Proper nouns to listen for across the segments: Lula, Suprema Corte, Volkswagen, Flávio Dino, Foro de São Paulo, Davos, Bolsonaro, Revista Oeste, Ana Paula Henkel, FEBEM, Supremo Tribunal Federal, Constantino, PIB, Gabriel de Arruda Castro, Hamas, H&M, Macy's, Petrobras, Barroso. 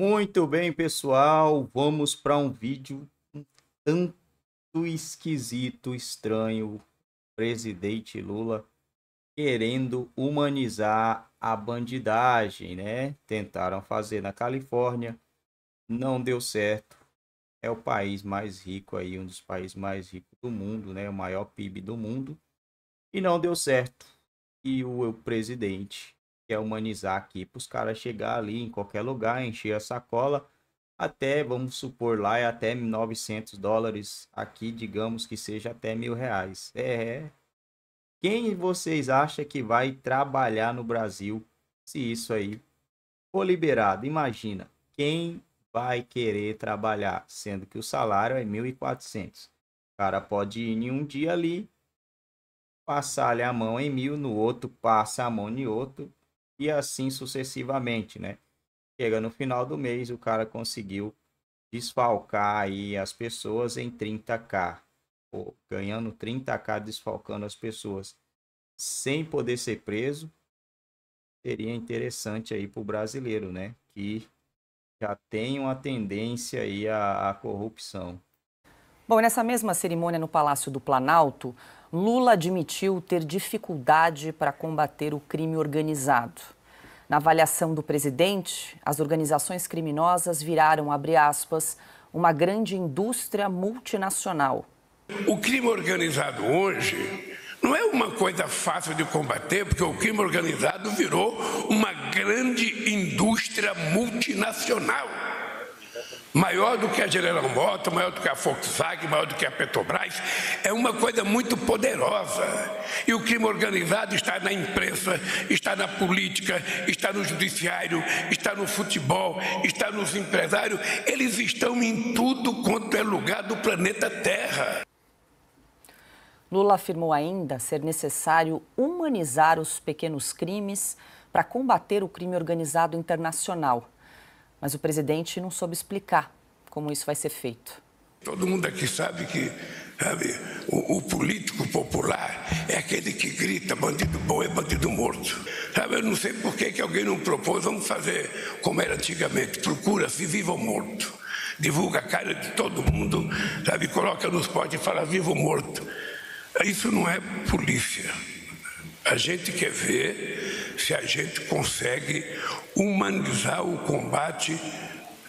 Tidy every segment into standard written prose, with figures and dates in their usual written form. Muito bem, pessoal, vamos para um vídeo um tanto esquisito, estranho. Presidente Lula querendo humanizar a bandidagem, né? Tentaram fazer na Califórnia, não deu certo. É o país mais rico aí, um dos países mais ricos do mundo, né? O maior PIB do mundo. E não deu certo. E o presidente quer humanizar aqui para os caras chegar ali em qualquer lugar, encher a sacola. Até, vamos supor, lá é até $900. Aqui, digamos que seja até R$1.000. Quem vocês acham que vai trabalhar no Brasil se isso aí for liberado? Imagina, quem vai querer trabalhar, sendo que o salário é R$1.400. O cara pode ir em um dia ali, passar-lhe a mão em R$1.000, no outro passa a mão em outro, e assim sucessivamente, né? Chega no final do mês, o cara conseguiu desfalcar aí as pessoas em 30k. Pô, ganhando 30k, desfalcando as pessoas sem poder ser preso. Seria interessante aí para o brasileiro, né? Que já tem uma tendência aí à corrupção. Bom, nessa mesma cerimônia no Palácio do Planalto, Lula admitiu ter dificuldade para combater o crime organizado. Na avaliação do presidente, as organizações criminosas viraram, abre aspas, uma grande indústria multinacional. O crime organizado hoje não é uma coisa fácil de combater, porque o crime organizado virou uma grande indústria multinacional. Maior do que a General Motors, maior do que a Volkswagen, maior do que a Petrobras, é uma coisa muito poderosa. E o crime organizado está na imprensa, está na política, está no judiciário, está no futebol, está nos empresários. Eles estão em tudo quanto é lugar do planeta Terra. Lula afirmou ainda ser necessário humanizar os pequenos crimes para combater o crime organizado internacional. Mas o presidente não soube explicar como isso vai ser feito. Todo mundo aqui sabe que o político popular é aquele que grita bandido bom é bandido morto. Sabe, eu não sei por que alguém não propôs, vamos fazer como era antigamente, procura-se vivo ou morto. Divulga a cara de todo mundo, sabe, coloca nos potes e fala vivo ou morto. Isso não é polícia. A gente quer ver se a gente consegue humanizar o combate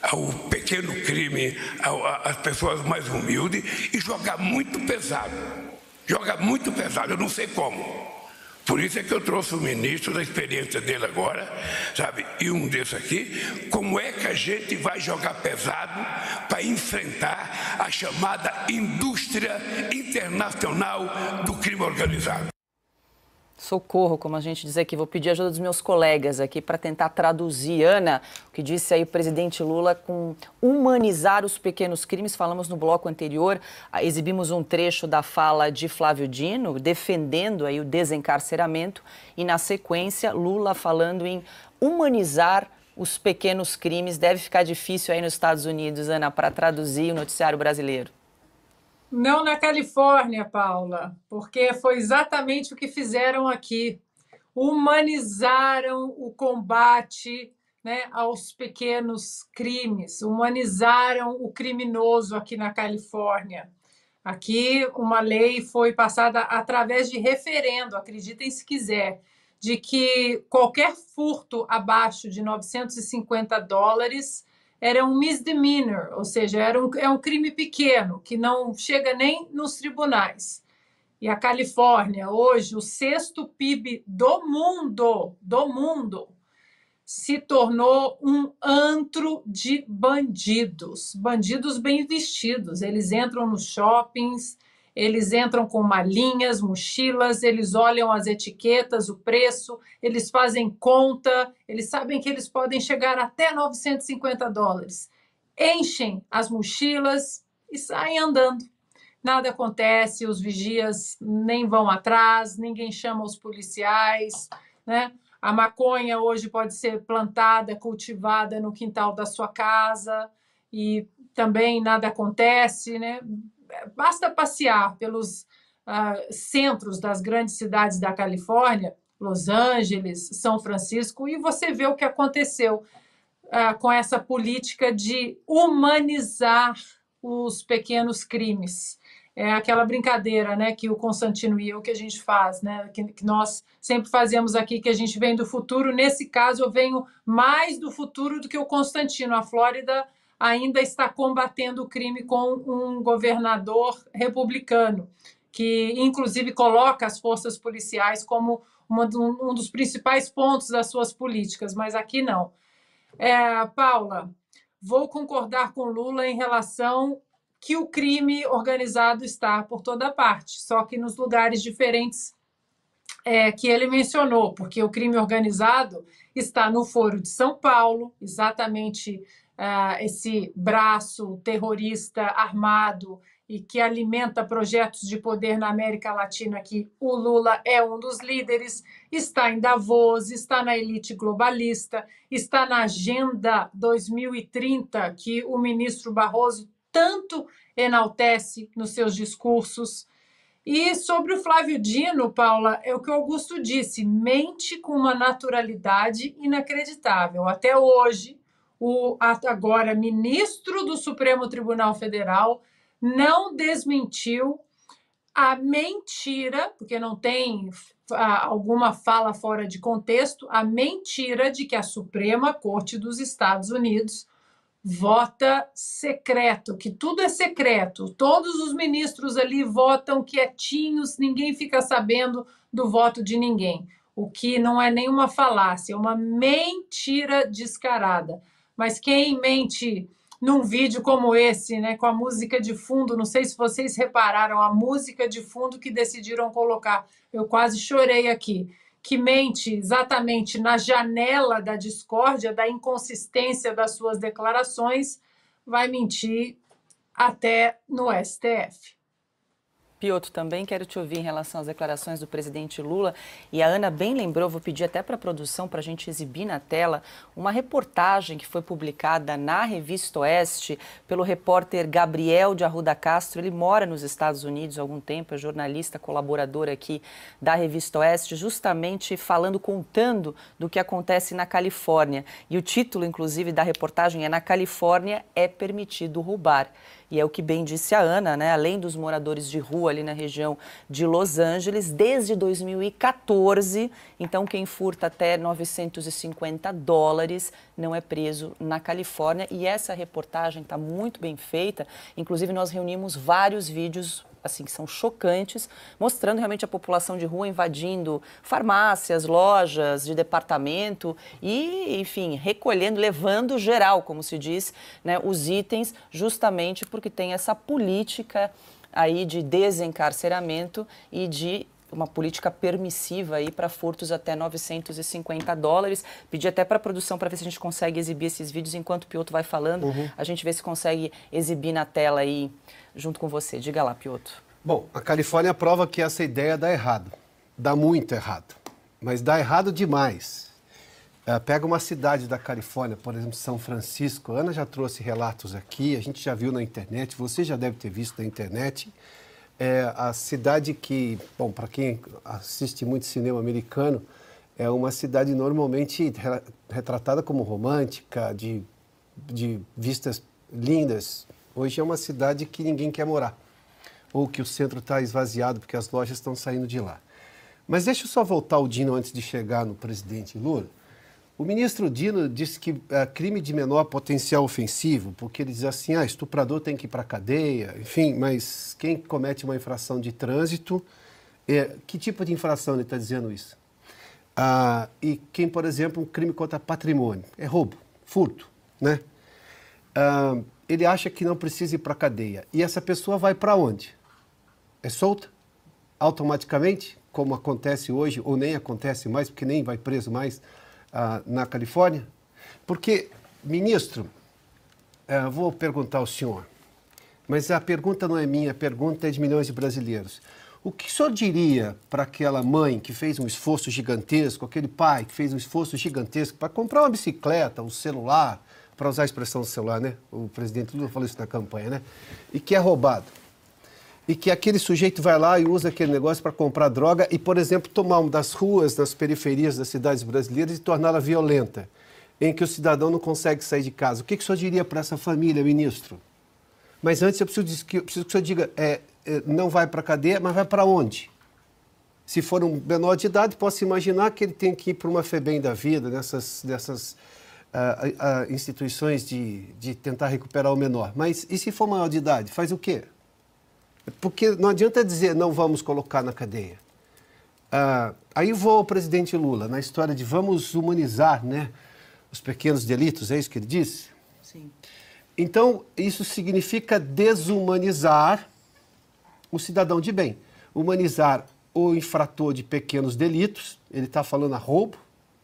ao pequeno crime, às pessoas mais humildes, e jogar muito pesado. Jogar muito pesado, eu não sei como. Por isso é que eu trouxe o ministro da experiência dele agora, sabe, e um desses aqui, como é que a gente vai jogar pesado para enfrentar a chamada indústria internacional do crime organizado. Socorro, como a gente diz aqui, vou pedir a ajuda dos meus colegas aqui para tentar traduzir. Ana, o que disse aí o presidente Lula com humanizar os pequenos crimes, falamos no bloco anterior, exibimos um trecho da fala de Flávio Dino, defendendo aí o desencarceramento, e na sequência Lula falando em humanizar os pequenos crimes. Deve ficar difícil aí nos Estados Unidos, Ana, para traduzir o noticiário brasileiro. Não na Califórnia, Paula, porque foi exatamente o que fizeram aqui. Humanizaram o combate, né, aos pequenos crimes, humanizaram o criminoso aqui na Califórnia. Aqui uma lei foi passada através de referendo, acreditem se quiser, de que qualquer furto abaixo de $950 era um misdemeanor, ou seja, é um crime pequeno, que não chega nem nos tribunais. E a Califórnia, hoje, o 6º PIB do mundo, se tornou um antro de bandidos. Bandidos bem vestidos, eles entram nos shoppings, eles entram com malinhas, mochilas, eles olham as etiquetas, o preço, eles fazem conta, eles sabem que eles podem chegar até $950. Enchem as mochilas e saem andando. Nada acontece, os vigias nem vão atrás, ninguém chama os policiais, né? A maconha hoje pode ser plantada, cultivada no quintal da sua casa e também nada acontece, né? Basta passear pelos centros das grandes cidades da Califórnia, Los Angeles, São Francisco, e você vê o que aconteceu. com essa política de humanizar os pequenos crimes. É aquela brincadeira, né, que o Constantino e eu que a gente faz, né, que nós sempre fazemos aqui, que a gente vem do futuro. Nesse caso, eu venho mais do futuro do que o Constantino. A Flórida ainda está combatendo o crime com um governador republicano, que inclusive coloca as forças policiais como um dos principais pontos das suas políticas, mas aqui não. Paula, vou concordar com Lula em relação que o crime organizado está por toda parte, só que nos lugares diferentes que ele mencionou, porque o crime organizado está no Foro de São Paulo, exatamente esse braço terrorista armado e que alimenta projetos de poder na América Latina, que o Lula é um dos líderes, está em Davos, está na elite globalista, está na Agenda 2030, que o ministro Barroso tanto enaltece nos seus discursos. E sobre o Flávio Dino, Paula, é o que o Augusto disse, mente com uma naturalidade inacreditável. Até hoje, o agora ministro do Supremo Tribunal Federal não desmentiu a mentira, porque não tem alguma fala fora de contexto, a mentira de que a Suprema Corte dos Estados Unidos vota secreto, que tudo é secreto. Todos os ministros ali votam quietinhos, ninguém fica sabendo do voto de ninguém. O que não é nenhuma falácia, é uma mentira descarada. Mas quem mente num vídeo como esse, né, com a música de fundo, não sei se vocês repararam, a música de fundo que decidiram colocar, eu quase chorei aqui, que mente exatamente na janela da discórdia, da inconsistência das suas declarações, vai mentir até no STF. Piotr, também quero te ouvir em relação às declarações do presidente Lula. E a Ana bem lembrou, vou pedir até para a produção, para a gente exibir na tela, uma reportagem que foi publicada na Revista Oeste pelo repórter Gabriel de Arruda Castro. Ele mora nos Estados Unidos há algum tempo, é jornalista, colaborador aqui da Revista Oeste, justamente falando, contando do que acontece na Califórnia. E o título, inclusive, da reportagem é "Na Califórnia é permitido roubar". E é o que bem disse a Ana, né? Além dos moradores de rua ali na região de Los Angeles, desde 2014, então quem furta até $950 não é preso na Califórnia. E essa reportagem está muito bem feita, inclusive nós reunimos vários vídeos assim, que são chocantes, mostrando realmente a população de rua invadindo farmácias, lojas de departamento e, enfim, recolhendo, levando geral, como se diz, né, os itens, justamente porque tem essa política aí de desencarceramento e de uma política permissiva aí para furtos até $950. Pedi até para a produção para ver se a gente consegue exibir esses vídeos enquanto o Piotr vai falando. Uhum. A gente vê se consegue exibir na tela aí junto com você. Diga lá, Piotr. Bom, a Califórnia prova que essa ideia dá errado. Dá muito errado. Mas dá errado demais. Pega uma cidade da Califórnia, por exemplo, São Francisco. A Ana já trouxe relatos aqui, a gente já viu na internet, você já deve ter visto na internet. É a cidade que, bom, para quem assiste muito cinema americano, é uma cidade normalmente retratada como romântica, de vistas lindas. Hoje é uma cidade que ninguém quer morar, ou que o centro está esvaziado porque as lojas estão saindo de lá. Mas deixa eu só voltar ao Dino antes de chegar no presidente Lula. O ministro Dino disse que é crime de menor potencial ofensivo, porque ele diz assim, estuprador tem que ir para a cadeia, enfim, mas quem comete uma infração de trânsito, que tipo de infração ele está dizendo isso? E quem, por exemplo, um crime contra patrimônio, é roubo, furto, né? Ele acha que não precisa ir para a cadeia. E essa pessoa vai para onde? É solta? Automaticamente? Como acontece hoje, ou nem acontece mais, porque nem vai preso mais na Califórnia? Porque, ministro, vou perguntar ao senhor, mas a pergunta não é minha, a pergunta é de milhões de brasileiros. O que o senhor diria para aquela mãe que fez um esforço gigantesco, aquele pai que fez um esforço gigantesco para comprar uma bicicleta, um celular, para usar a expressão do celular, né? O presidente Lula falou isso na campanha, né? E que é roubado. E que aquele sujeito vai lá e usa aquele negócio para comprar droga e, por exemplo, tomar uma das ruas, das periferias das cidades brasileiras e torná-la violenta. em que o cidadão não consegue sair de casa. O que o senhor diria para essa família, ministro? Mas antes eu preciso que o senhor diga, não vai para a cadeia, mas vai para onde? Se for um menor de idade, posso imaginar que ele tem que ir para uma FEBEM da vida, nessas instituições de tentar recuperar o menor. Mas e se for maior de idade, faz o quê? Porque não adianta dizer não vamos colocar na cadeia. Aí vou ao presidente Lula, na história de vamos humanizar, né, os pequenos delitos, é isso que ele disse? Sim. Então, isso significa desumanizar o cidadão de bem, humanizar o infrator de pequenos delitos, ele está falando a roubo,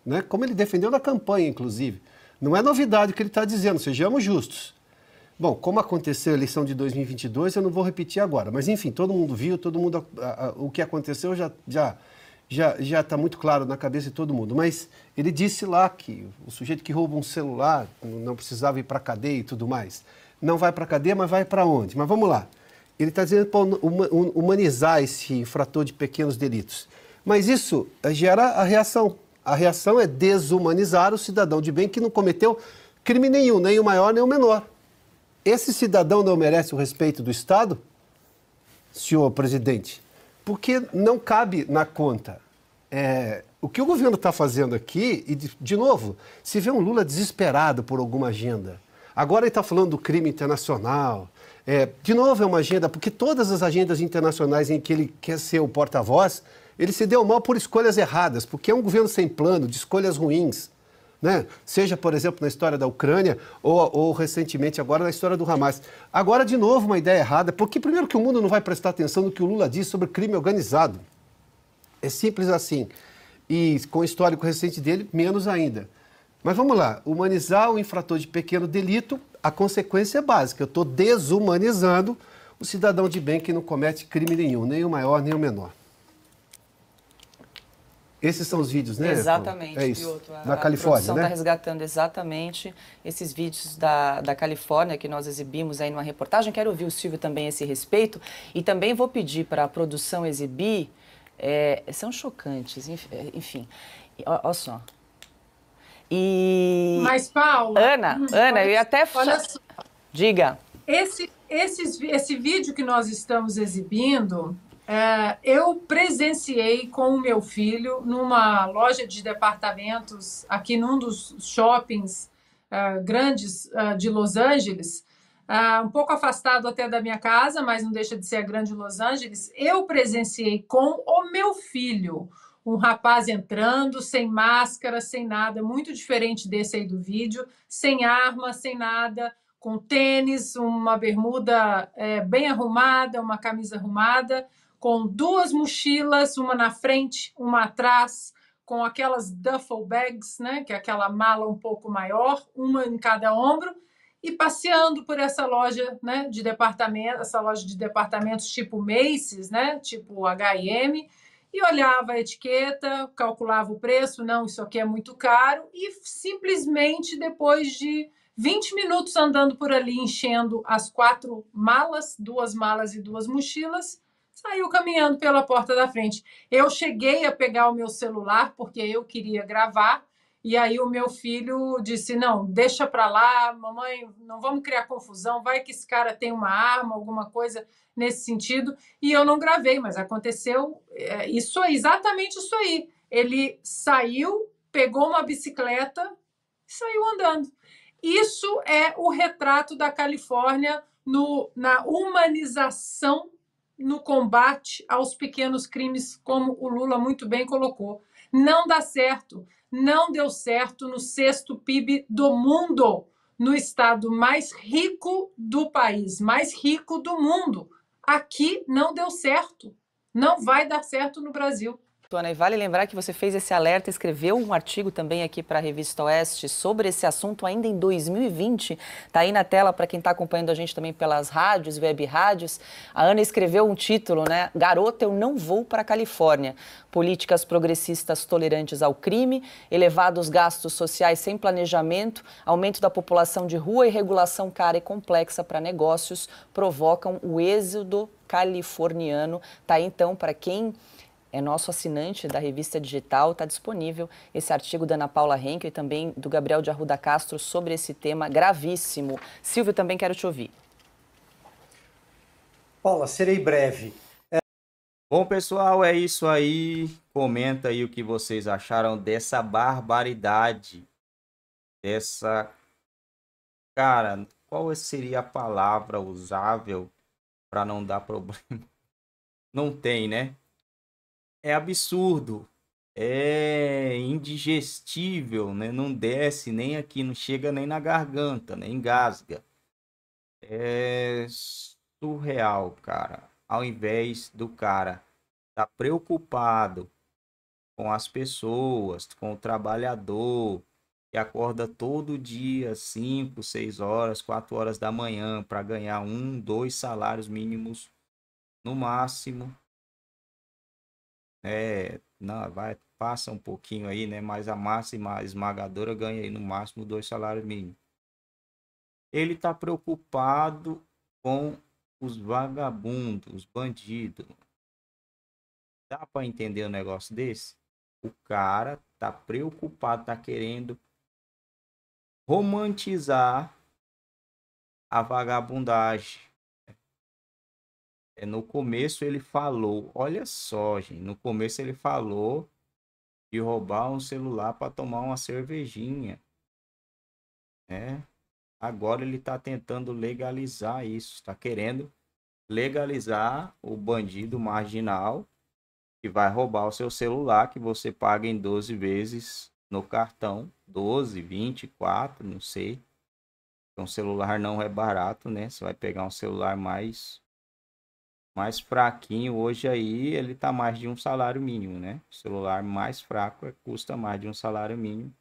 né? Como ele defendeu na campanha, inclusive. Não é novidade o que ele está dizendo, sejamos justos. Bom, como aconteceu a eleição de 2022, eu não vou repetir agora, mas enfim, todo mundo viu, todo mundo, o que aconteceu já está muito claro na cabeça de todo mundo. Mas ele disse lá que o sujeito que rouba um celular não precisava ir para a cadeia e tudo mais. Não vai para a cadeia, mas vai para onde? Mas vamos lá. Ele está dizendo para humanizar esse infrator de pequenos delitos. Mas isso gera a reação. A reação é desumanizar o cidadão de bem que não cometeu crime nenhum, nem o maior, nem o menor. Esse cidadão não merece o respeito do Estado, senhor presidente, porque não cabe na conta. O que o governo está fazendo aqui, e de novo, se vê um Lula desesperado por alguma agenda. Agora ele está falando do crime internacional. De novo, é uma agenda, porque todas as agendas internacionais em que ele quer ser o porta-voz, ele se deu mal por escolhas erradas, porque é um governo sem plano, de escolhas ruins, né? Seja, por exemplo, na história da Ucrânia ou recentemente agora na história do Hamas. Agora, de novo, uma ideia errada, porque primeiro que o mundo não vai prestar atenção no que o Lula diz sobre crime organizado. É simples assim. E com o histórico recente dele, menos ainda. Mas vamos lá, humanizar o infrator de pequeno delito, a consequência é básica. Eu estou desumanizando o cidadão de bem que não comete crime nenhum, nem o maior, nem o menor. Esses são os vídeos, né? Exatamente, é isso. Pioto, da Califórnia, né? A produção está resgatando exatamente esses vídeos da Califórnia que nós exibimos aí numa reportagem. Quero ouvir o Silvio também a esse respeito. E também vou pedir para a produção exibir... são chocantes, enfim. Olha só. E... Mas, Paula... Ana, eu ia até... Olha só. Diga. Esse vídeo que nós estamos exibindo, eu presenciei com o meu filho numa loja de departamentos, aqui num dos shoppings grandes de Los Angeles, um pouco afastado até da minha casa, mas não deixa de ser a grande Los Angeles. Eu presenciei com o meu filho um rapaz entrando, sem máscara, sem nada, muito diferente desse aí do vídeo, sem arma, sem nada, com tênis, uma bermuda bem arrumada, uma camisa arrumada, com duas mochilas, uma na frente, uma atrás, com aquelas duffel bags, né, que é aquela mala um pouco maior, uma em cada ombro, e passeando por essa loja, né, de departamento, essa loja de departamentos tipo Macy's, né, tipo H&M, e olhava a etiqueta, calculava o preço, não, isso aqui é muito caro, e simplesmente depois de 20 minutos andando por ali, enchendo as 4 malas, 2 malas e 2 mochilas, saiu caminhando pela porta da frente. Eu cheguei a pegar o meu celular, porque eu queria gravar, e aí o meu filho disse, não, deixa pra lá, mamãe, não vamos criar confusão, vai que esse cara tem uma arma, alguma coisa nesse sentido. E eu não gravei, mas aconteceu isso aí, exatamente isso aí. Ele saiu, pegou uma bicicleta e saiu andando. Isso é o retrato da Califórnia na humanização, no combate aos pequenos crimes, como o Lula muito bem colocou. Não dá certo. Não deu certo no 6º PIB do mundo, no estado mais rico do país, mais rico do mundo. Aqui não deu certo, não vai dar certo no Brasil. Ana, e vale lembrar que você fez esse alerta, escreveu um artigo também aqui para a Revista Oeste sobre esse assunto ainda em 2020. Está aí na tela para quem está acompanhando a gente também pelas rádios, web rádios. A Ana escreveu um título, né? Garota, eu não vou para a Califórnia. Políticas progressistas tolerantes ao crime, elevados gastos sociais sem planejamento, aumento da população de rua e regulação cara e complexa para negócios provocam o êxodo californiano. Tá aí, então, para quem... é nosso assinante da revista digital, está disponível esse artigo da Ana Paula Henkel e também do Gabriel de Arruda Castro sobre esse tema gravíssimo. Silvio, também quero te ouvir. Paula, serei breve. Bom, pessoal, é isso aí. Comenta aí o que vocês acharam dessa barbaridade, dessa... Cara, qual seria a palavra usável para não dar problema? Não tem, né? É absurdo, é indigestível, né? Não desce nem aqui, não chega nem na garganta, nem engasga. É surreal, cara. Ao invés do cara estar preocupado com as pessoas, com o trabalhador, que acorda todo dia, 5, 6 horas, 4 horas da manhã, para ganhar 1, 2 salários mínimos no máximo. É, não, vai, passa um pouquinho aí, né? Mas a máxima esmagadora ganha aí no máximo 2 salários mínimos. Ele está preocupado com os vagabundos, os bandidos. Dá para entender um negócio desse? O cara tá preocupado, tá querendo romantizar a vagabundagem. No começo ele falou, olha só, gente, no começo ele falou de roubar um celular para tomar uma cervejinha, né? Agora ele está tentando legalizar isso, está querendo legalizar o bandido marginal que vai roubar o seu celular, que você paga em 12 vezes no cartão, 12, 24, não sei. Um celular não é barato, né? Você vai pegar um celular mais fraquinho. Hoje aí ele está mais de um salário mínimo, né? O celular mais fraco custa mais de um salário mínimo.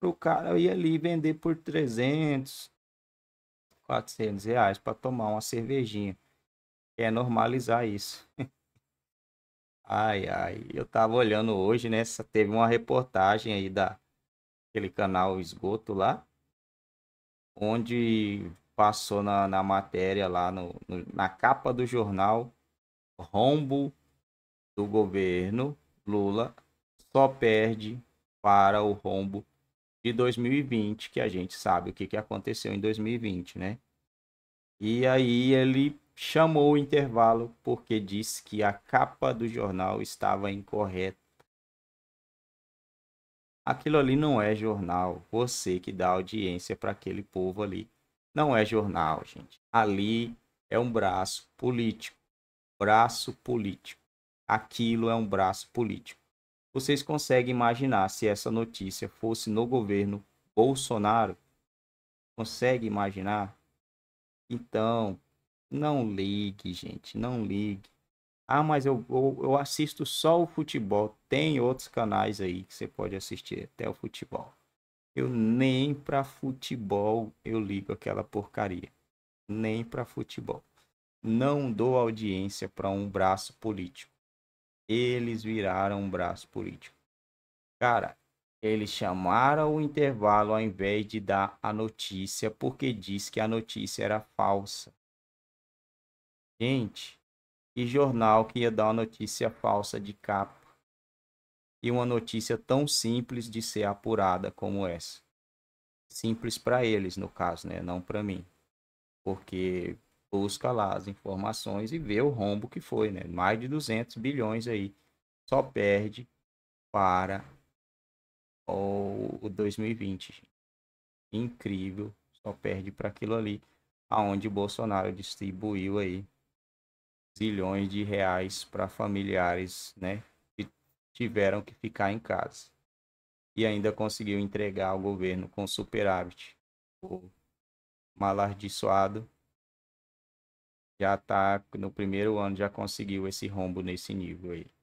Para o cara ir ali vender por 300, 400 reais para tomar uma cervejinha. É normalizar isso. Ai, ai. Eu tava olhando hoje, né? Teve uma reportagem aí daquele canal Esgoto lá, onde passou na matéria lá, na capa do jornal, rombo do governo Lula só perde para o rombo de 2020, que a gente sabe o que aconteceu em 2020, né? E aí ele chamou o intervalo porque disse que a capa do jornal estava incorreta. Aquilo ali não é jornal. Você que dá audiência para aquele povo ali, não é jornal, gente. Ali é um braço político. Braço político. Aquilo é um braço político. Vocês conseguem imaginar se essa notícia fosse no governo Bolsonaro? Consegue imaginar? Então, não ligue, gente, não ligue. Ah, mas eu assisto só o futebol. Tem outros canais aí que você pode assistir até o futebol. Eu nem para futebol eu ligo aquela porcaria. Nem para futebol. Não dou audiência para um braço político. Eles viraram um braço político. Cara, eles chamaram o intervalo ao invés de dar a notícia, porque disse que a notícia era falsa. Gente, que jornal que ia dar uma notícia falsa de capa? E uma notícia tão simples de ser apurada como essa. Simples para eles, no caso, né? Não para mim. Porque... busca lá as informações e vê o rombo que foi, né? Mais de 200 bilhões aí. Só perde para o 2020. Incrível. Só perde para aquilo ali. Aonde o Bolsonaro distribuiu aí zilhões de reais para familiares, né? Que tiveram que ficar em casa. E ainda conseguiu entregar ao governo com superávit. O malardiçoado já está no primeiro ano, já conseguiu esse rombo nesse nível aí.